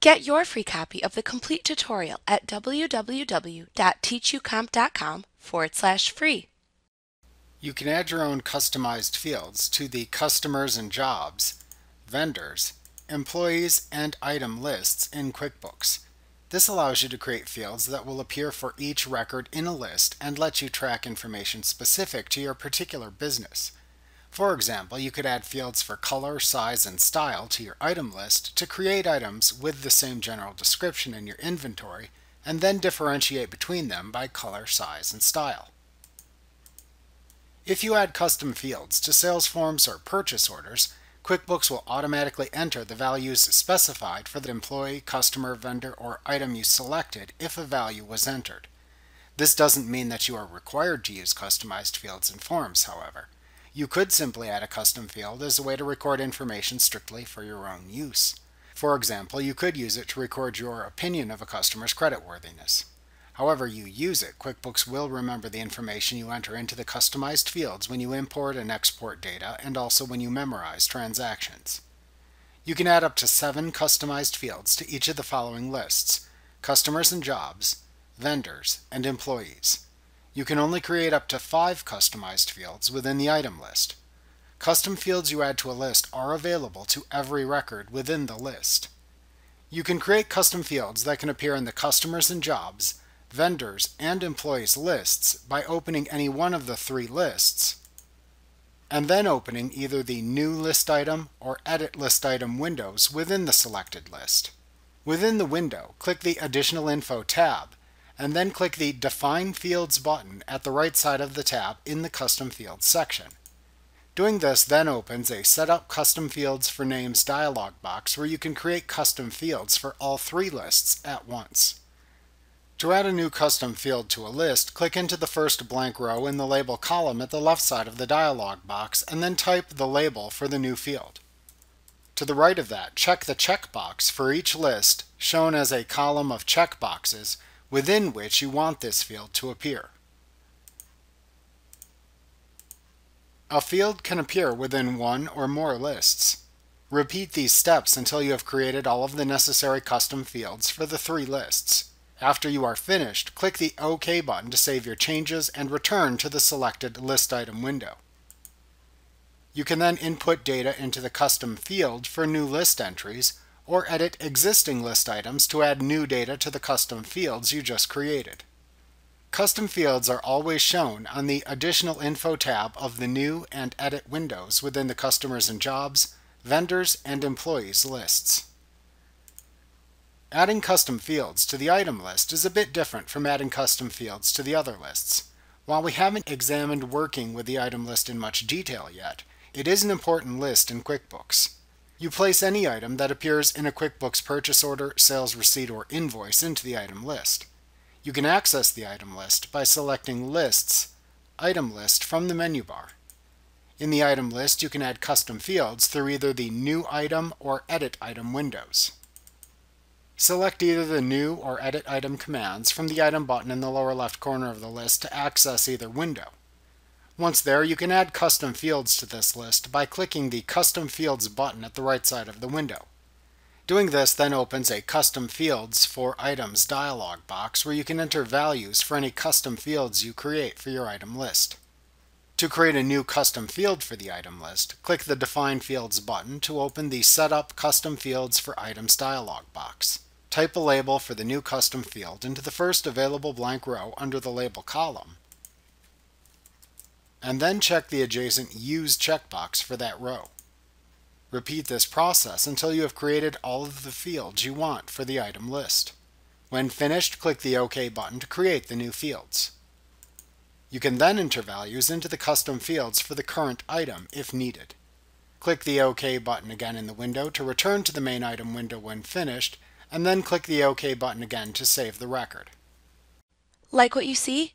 Get your free copy of the complete tutorial at www.teachucomp.com/free. You can add your own customized fields to the Customers and Jobs, Vendors, Employees, and Item lists in QuickBooks. This allows you to create fields that will appear for each record in a list and let you track information specific to your particular business. For example, you could add fields for color, size, and style to your item list to create items with the same general description in your inventory, and then differentiate between them by color, size, and style. If you add custom fields to sales forms or purchase orders, QuickBooks will automatically enter the values specified for the employee, customer, vendor, or item you selected if a value was entered. This doesn't mean that you are required to use customized fields in forms, however. You could simply add a custom field as a way to record information strictly for your own use. For example, you could use it to record your opinion of a customer's creditworthiness. However you use it, QuickBooks will remember the information you enter into the customized fields when you import and export data, and also when you memorize transactions. You can add up to 7 customized fields to each of the following lists: Customers and Jobs, Vendors, and Employees. You can only create up to 5 customized fields within the item list. Custom fields you add to a list are available to every record within the list. You can create custom fields that can appear in the Customers and Jobs, Vendors, and Employees lists by opening any one of the 3 lists, and then opening either the New List Item or Edit List Item windows within the selected list. Within the window, click the Additional Info tab, and then click the Define Fields button at the right side of the tab in the Custom Fields section. Doing this then opens a Set Up Custom Fields for Names dialog box where you can create custom fields for all 3 lists at once. To add a new custom field to a list, click into the first blank row in the label column at the left side of the dialog box and then type the label for the new field. To the right of that, check the checkbox for each list, shown as a column of checkboxes, within which you want this field to appear. A field can appear within 1 or more lists. Repeat these steps until you have created all of the necessary custom fields for the 3 lists. After you are finished, click the OK button to save your changes and return to the selected list item window. You can then input data into the custom field for new list entries, or edit existing list items to add new data to the custom fields you just created. Custom fields are always shown on the Additional Info tab of the New and Edit windows within the Customers and Jobs, Vendors, and Employees lists. Adding custom fields to the item list is a bit different from adding custom fields to the other lists. While we haven't examined working with the item list in much detail yet, it is an important list in QuickBooks. You place any item that appears in a QuickBooks purchase order, sales receipt, or invoice into the item list. You can access the item list by selecting Lists, Item List from the menu bar. In the item list, you can add custom fields through either the New Item or Edit Item windows. Select either the New or Edit Item commands from the Item button in the lower left corner of the list to access either window. Once there, you can add custom fields to this list by clicking the Custom Fields button at the right side of the window. Doing this then opens a Custom Fields for Items dialog box where you can enter values for any custom fields you create for your item list. To create a new custom field for the item list, click the Define Fields button to open the Set Up Custom Fields for Items dialog box. Type a label for the new custom field into the first available blank row under the label column, and then check the adjacent Use checkbox for that row. Repeat this process until you have created all of the fields you want for the item list. When finished, click the OK button to create the new fields. You can then enter values into the custom fields for the current item if needed. Click the OK button again in the window to return to the main item window when finished, and then click the OK button again to save the record. Like what you see?